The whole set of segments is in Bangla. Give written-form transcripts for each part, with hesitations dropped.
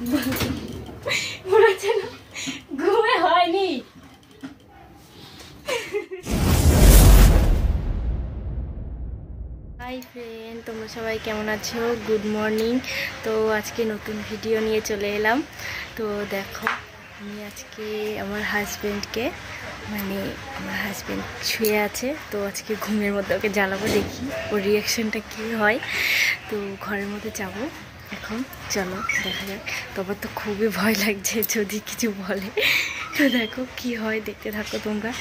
ঘুমে হয়নি। হাই ফ্রেন্ড, তোমরা সবাই কেমন আছো? Good morning. তো আজকে নতুন ভিডিও নিয়ে চলে এলাম। তো দেখো, আমি আজকে আমার হাজব্যান্ডকে, মানে আমার হাজব্যান্ড শুয়ে আছে, তো আজকে ঘুমের মধ্যে ওকে জ্বালাবো, দেখি ওর রিয়াকশানটা কী হয়। তো ঘরের মধ্যে যাবো এখন, চলো দেখা যাক। তোমার তো খুবই ভয় লাগছে যদি কিছু বলে, তো দেখো কি হয়, দেখতে থাকো তোমরা।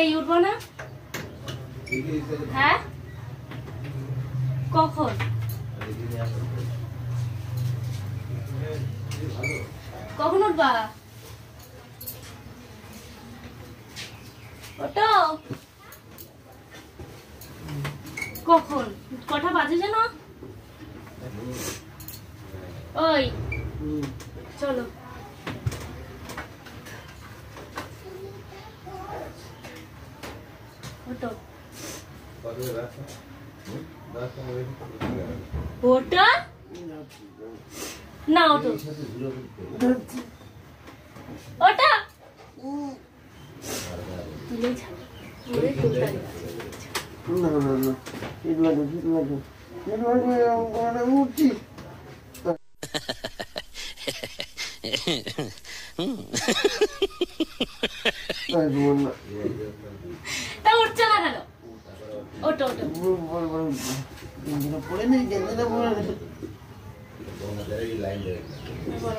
এই উঠবো না? হ্যাঁ, কখন কখন উঠবা? ওটো কখন কথা বাজে যেন? ওই চলো। ওটো ওটা না, ওটো ওটা তুলে যাও। ওরে কোটা না না না, এগুলা এগুলা এগুলা আমরা উঠি। তাই বল না, তা উঠছ না কেন? ওটো ওটো বল বল, এগুলা পড়ে নেই, যেটা বল না এই লাইন দেখ না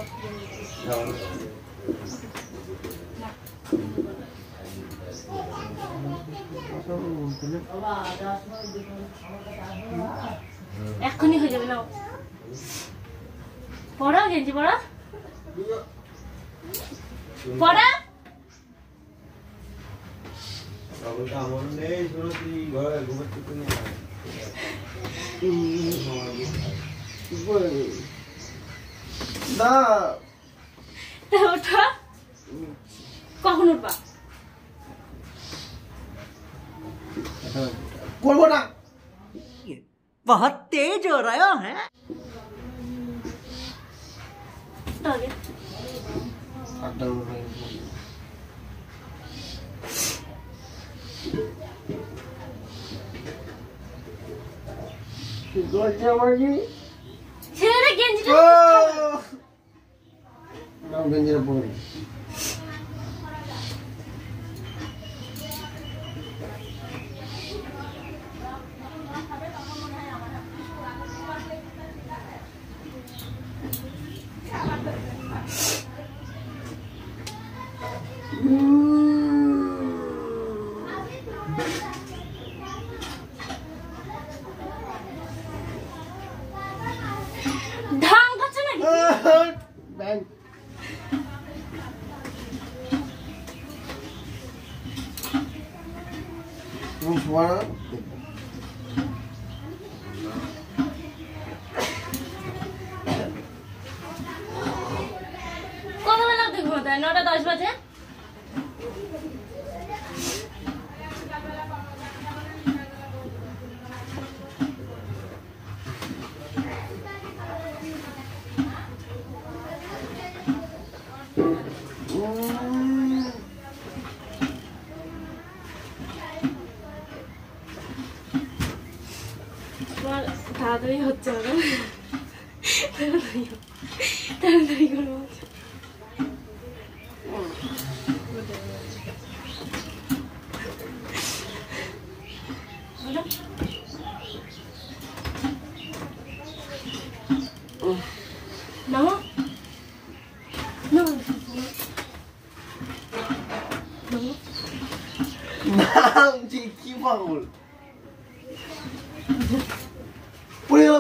এখনই হয়ে যাবে না। পড়া গেঞ্জি পড়া পড়া কখন উঠবা? করবো না, বহুত তেজ হো রহা হ্যাঁ। নটা 10 বাজে। তাড়াতাড়ি হচ্ছে না, তাড়াতাড়ি করবো।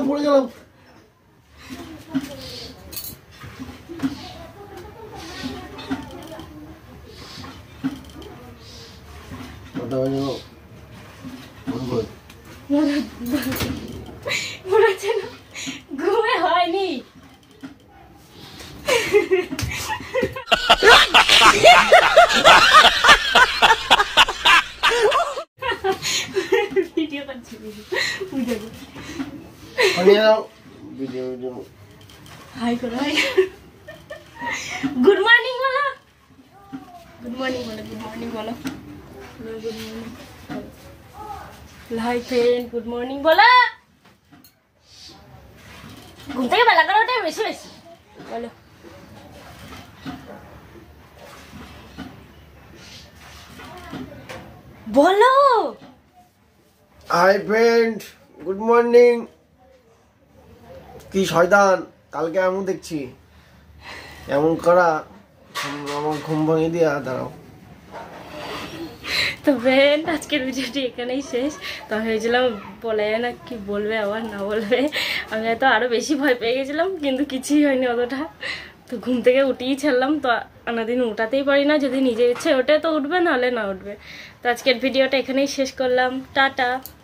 পড়ে গেলাম ঘুমে হয়নি। ভিডিও করছি, বুঝাবো। Hi, good morning, wala. Good morning, wala. Good morning, wala. Good morning. Hi, friend. Good morning, wala. Good morning, wala. Bolo! Hi, friend. Good morning. কি শয়তান কালকে আমু দেখছি এমন করা আমার ঘুম ভাঙিয়ে দিয়া দাঁড়াও তো ফ্রেন্ড আজকে ভিডিওটি এখানেই শেষ তো হয়েছিলাম বলে না কি বলবে আবার না বলবে আমি তো আরো বেশি ভয় পেয়ে গেছিলাম কিন্তু কিছুই হয়নি অতটা তো ঘুম থেকে উঠিয়ে ছিলাম তো অন্যদিন উঠাতেই পারি না যদি নিজে ইচ্ছে ওঠে তো উঠবে নাহলে না উঠবে তো আজকের ভিডিওটা এখানেই শেষ করলাম টাটা